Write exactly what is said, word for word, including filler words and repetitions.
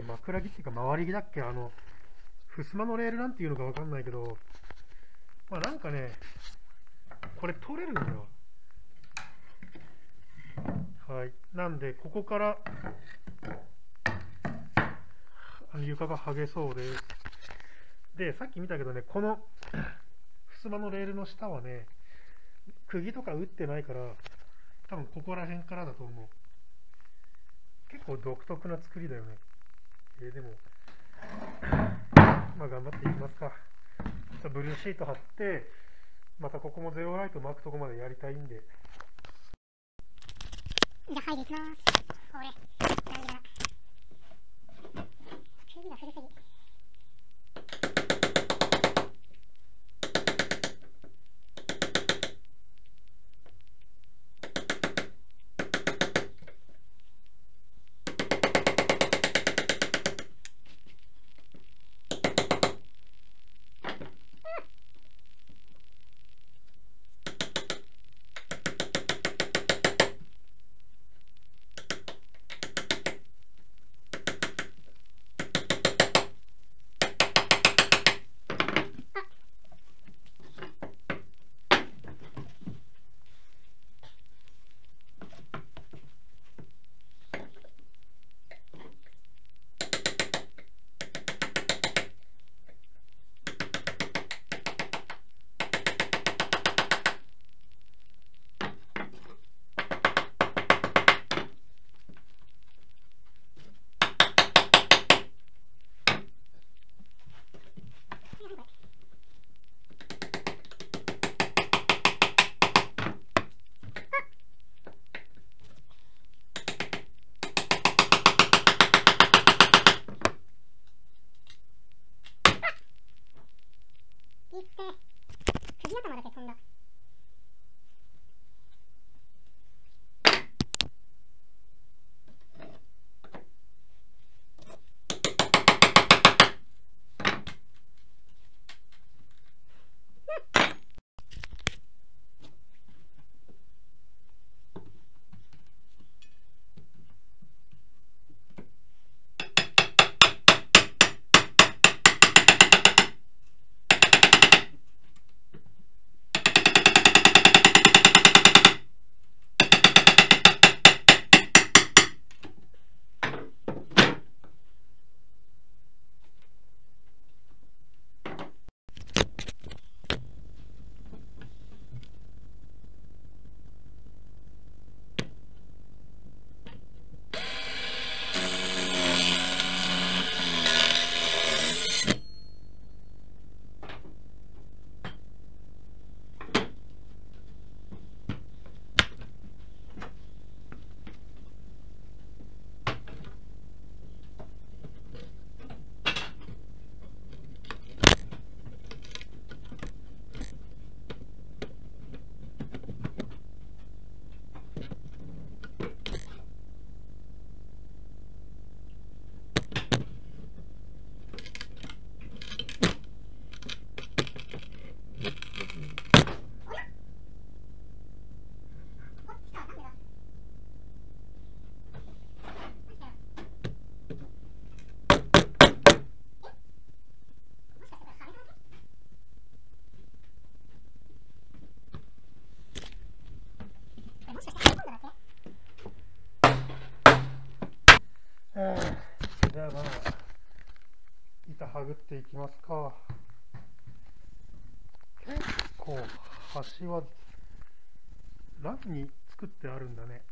け、枕木っていうか回り木だっけ、あの襖のレールなんていうのかわかんないけど、まあなんかねこれ取れるんだよ。はい、なんでここから床が剥げそうです。でさっき見たけどね、この襖のレールの下はね釘とか打ってないから、多分ここら辺からだと思う。結構独特な作りだよね。えー、でもまあ頑張っていきますか。ちょっとブルーシート貼って、またここもゼロライト巻くとこまでやりたいんで、じゃあ入りいきます。これ指が古すぎ。いって、藤頭だけ飛んだ。じゃあまあ板はぐっていきますか。結構端はラフに作ってあるんだね。